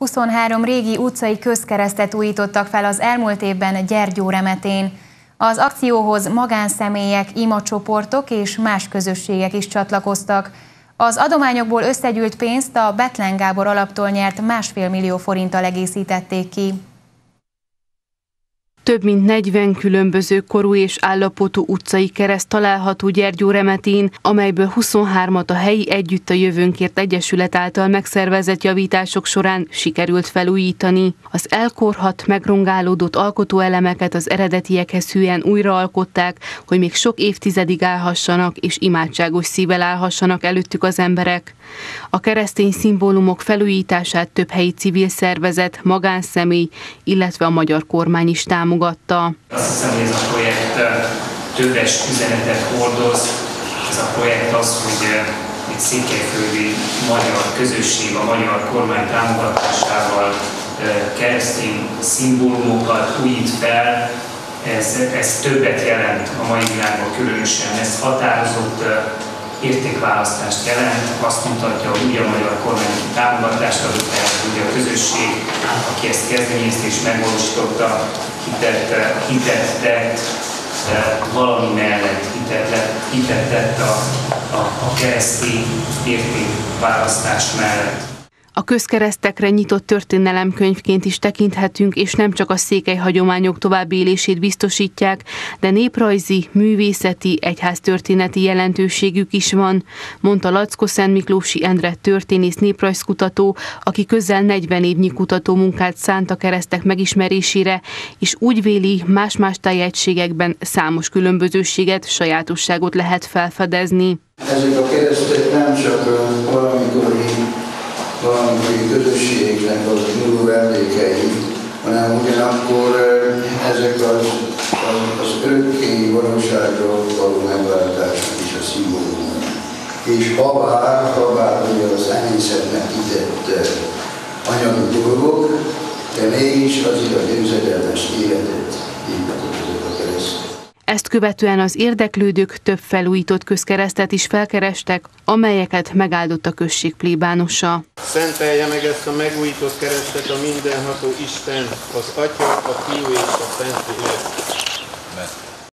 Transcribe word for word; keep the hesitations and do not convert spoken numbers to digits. huszonhárom régi utcai közkeresztet újítottak fel az elmúlt évben Gyergyóremetén. Az akcióhoz magánszemélyek, imacsoportok és más közösségek is csatlakoztak. Az adományokból összegyűlt pénzt a Bethlen Gábor Alaptól nyert másfél millió forinttal egészítették ki. Több mint negyven különböző korú és állapotú utcai kereszt található Gyergyóremetén, amelyből huszonhármat a helyi Együtt a Jövőnkért Egyesület által megszervezett javítások során sikerült felújítani. Az elkorhat, megrongálódott alkotóelemeket az eredetiekhez hűen újraalkották, hogy még sok évtizedig állhassanak és imádságos szívvel állhassanak előttük az emberek. A keresztény szimbólumok felújítását több helyi civil szervezet, magánszemély, illetve a magyar kormány is támogatta. Azt hiszem, hogy ez a projekt többes üzenetet hordoz. Ez a projekt az, hogy egy székelyföldi magyar közösség a magyar kormány támogatásával keresztény szimbólumokat újít fel. Ez, ez többet jelent a mai világban különösen. Ez határozott értékválasztást jelent, azt mutatja, hogy ugye a magyar kormány támogatást adott el, ugye a közösség, aki ezt kezdeményezte és megvalósította, hitet, hitet tett, valami mellett hitet, hitet tett a, a, a keresztény értékválasztás mellett. A közkeresztekre nyitott történelemkönyvként is tekinthetünk, és nem csak a székely hagyományok további élését biztosítják, de néprajzi, művészeti, egyháztörténeti jelentőségük is van, mondta Lackó Szentmiklósi Endre történész néprajzkutató, aki közel negyven évnyi kutatómunkát szánt a keresztek megismerésére, és úgy véli, más-más tájegységekben számos különbözőséget, sajátosságot lehet felfedezni. Ezek a keresztek nem csak valamikori valamikori közösségnek az nyúló vendégei, hanem ugyanakkor ezek az, az, az örökké valóságról való megváltásnak is a szimbóluma. És habár, habár ugye az enyészetnek kitett anyagi dolgok, de mégis az a győzedelmes életet építettek a keresztül. Ezt követően az érdeklődők több felújított közkeresztet is felkerestek, amelyeket megáldott a község plébánosa. Szentelje meg ezt a megújított keresztet a mindenható Isten, az Atya, a Fiú és a Szentlélek.